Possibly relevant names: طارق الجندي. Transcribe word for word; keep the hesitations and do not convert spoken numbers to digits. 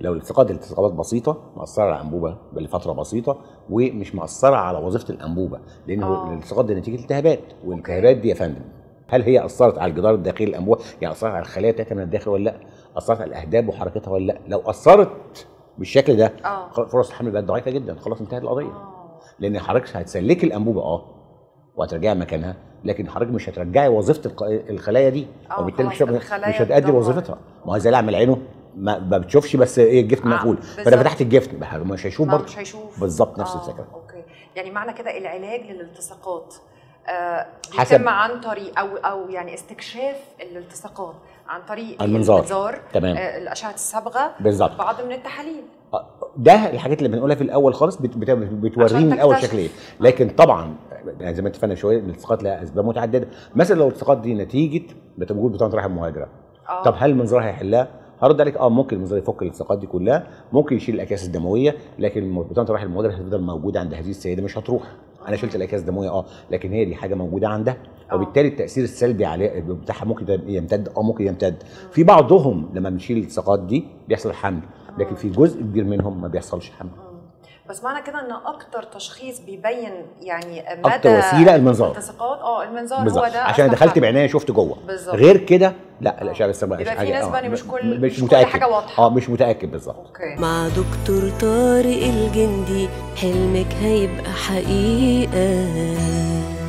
لو الالتصاقات التصاقات بسيطه مأثره على الانبوبه لفتره بسيطه ومش مأثره على وظيفه الانبوبه، لان الالتصاقات دي نتيجه التهابات، والالتهابات دي يا فندم هل هي اثرت على الجدار الداخلي الانبوبه؟ يعني اثرت على الخلايا بتاعتها من الداخل ولا لا؟ اثرت على الاهداب وحركتها ولا لا؟ لو اثرت بالشكل ده أوه. فرص الحمل بقت ضعيفه جدا، خلاص انتهت القضيه. أوه. لان حضرتك هتسلكي الانبوبه اه وهترجعي مكانها، لكن حضرتك مش هترجعي وظيفه الخلايا دي، وبالتالي مش هتأدي وظيفتها. ما هو زي اللي عامل عينه ما بتشوفش بس ايه الجفن آه مقفول، فانا فتحت الجفن مش هيشوف برضه، مش هيشوف بالظبط نفس آه الفكره. اوكي، يعني معنى كده العلاج للالتصاقات آه بيتم عن طريق او او يعني استكشاف الالتصاقات عن طريق المنظار, المنظار تمام آه اشعه الصبغه بالظبط، بعض من التحاليل ده الحاجات اللي بنقولها في الاول خالص بتوريني من الاول شكل ايه، لكن طبعا زي ما اتفقنا شويه الالتصاقات لها اسباب متعدده، مثلا لو الالتصاقات دي نتيجه بتوجد بطانه رحم مهاجره آه. طب هل المنظار هيحلها؟ هرد عليك اه ممكن المنظار يفك الالتصاقات دي كلها، ممكن يشيل الاكياس الدمويه، لكن بطانه رحم المهاجره هتفضل موجوده عند هذه السيده مش هتروح. انا شلت الاكياس الدمويه اه لكن هي دي حاجه موجوده عندها، وبالتالي التاثير السلبي عليها بتاعها ممكن يمتد اه ممكن يمتد. في بعضهم لما بنشيل الالتصاقات دي بيحصل حمل، لكن في جزء كبير منهم ما بيحصلش حمل. بس معنى كده ان اكتر تشخيص بيبين يعني مدى اكتر وسيله المنظار الالتصاقات اه المنظار بالزبط. هو ده عشان دخلت بعنايه شفت جوه بالزبط. غير كده لا الاشعه لسه ما فيش حاجه، في نسبه مش كل مش متاكد كل حاجه واضحه اه مش متاكد بالظبط. مع دكتور طارق الجندي حلمك هيبقى حقيقه.